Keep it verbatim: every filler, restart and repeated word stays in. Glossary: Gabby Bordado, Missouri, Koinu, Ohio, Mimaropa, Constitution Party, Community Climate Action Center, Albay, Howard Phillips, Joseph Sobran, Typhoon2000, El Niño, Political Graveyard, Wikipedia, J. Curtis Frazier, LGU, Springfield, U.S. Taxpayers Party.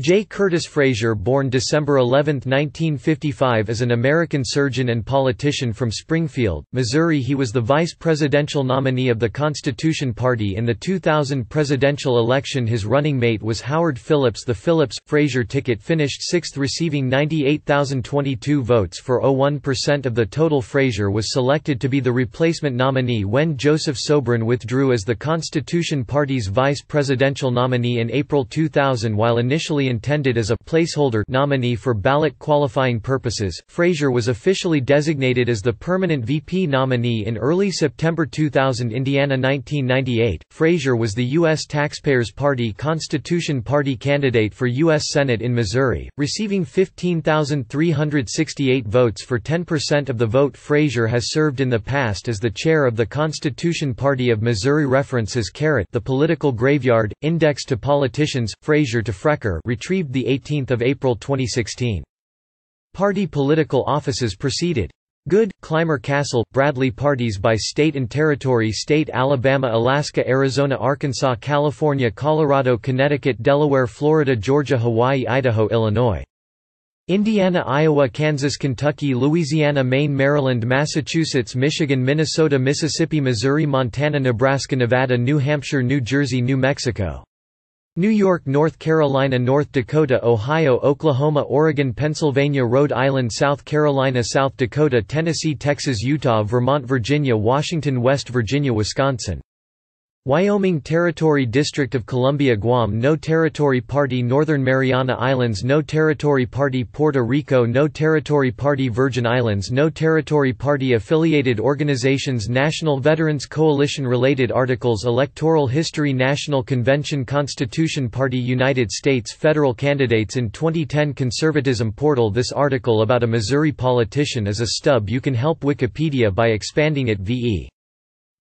J. Curtis Frazier, born December eleventh nineteen fifty-five, is an American surgeon and politician from Springfield, Missouri. He was the vice presidential nominee of the Constitution Party in the two thousand presidential election. His running mate was Howard Phillips. The Phillips-Frazier ticket finished sixth, receiving ninety-eight thousand twenty-two votes for zero point zero one percent of the total. Frazier was selected to be the replacement nominee when Joseph Sobran withdrew as the Constitution Party's vice presidential nominee in April two thousand. While initially intended as a placeholder nominee for ballot qualifying purposes, Frazier was officially designated as the permanent V P nominee in early September two thousand. Indiana nineteen ninety-eight, Frazier was the U S Taxpayers Party Constitution Party candidate for U S Senate in Missouri, receiving fifteen thousand three hundred sixty-eight votes for ten percent of the vote. Frazier has served in the past as the chair of the Constitution Party of Missouri. References: Carrot, The Political Graveyard, Index to Politicians, Frazier to Frecker, retrieved the eighteenth of April twenty sixteen. Party political offices proceeded. Good, Clymer Castle, Bradley. Parties by state and territory. State: Alabama, Alaska, Arizona, Arkansas, California, Colorado, Connecticut, Delaware, Florida, Georgia, Hawaii, Idaho, Illinois, Indiana, Iowa, Kansas, Kentucky, Louisiana, Maine, Maryland, Massachusetts, Michigan, Minnesota, Mississippi, Missouri, Montana, Nebraska, Nevada, New Hampshire, New Jersey, New Mexico, New York, North Carolina, North Dakota, Ohio, Oklahoma, Oregon, Pennsylvania, Rhode Island, South Carolina, South Dakota, Tennessee, Texas, Utah, Vermont, Virginia, Washington, West Virginia, Wisconsin, Wyoming, Territory, District of Columbia, Guam, No Territory Party, Northern Mariana Islands, No Territory Party, Puerto Rico, No Territory Party, Virgin Islands, No Territory Party. Affiliated organizations: National Veterans Coalition. Related articles: Electoral history, National Convention, Constitution Party, United States federal candidates in twenty ten, Conservatism Portal. This article about a Missouri politician is a stub. You can help Wikipedia by expanding it. v e